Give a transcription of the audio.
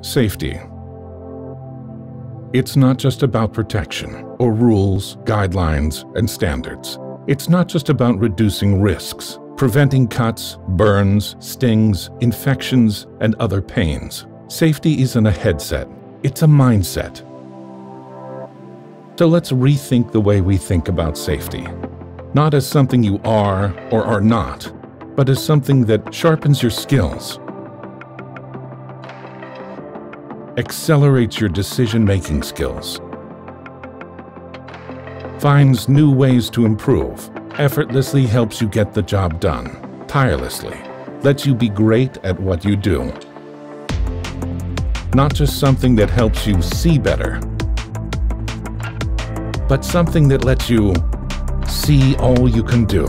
Safety. It's not just about protection, or rules, guidelines, and standards. It's not just about reducing risks, preventing cuts, burns, stings, infections, and other pains. Safety isn't a headset, it's a mindset. So let's rethink the way we think about safety. Not as something you are or are not, but as something that sharpens your skills, accelerates your decision-making skills, finds new ways to improve, effortlessly helps you get the job done, tirelessly, lets you be great at what you do. Not just something that helps you see better, but something that lets you see all you can do.